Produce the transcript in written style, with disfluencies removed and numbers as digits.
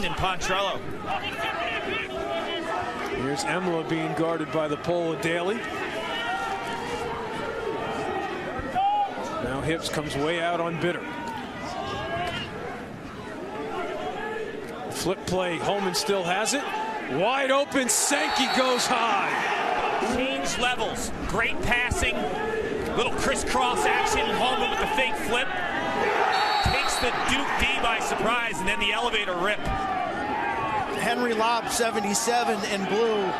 Brendan Pontrello. Here's Emla being guarded by the pole of Daly. Now Hips comes way out on Bitter. Flip play, Holman still has it. Wide open, Sankey goes high. Change levels, great passing. Little crisscross action, Holman with the fake flip. Takes the Duke D by surprise, and then the elevator rip. Henry Lobb, 77 in blue.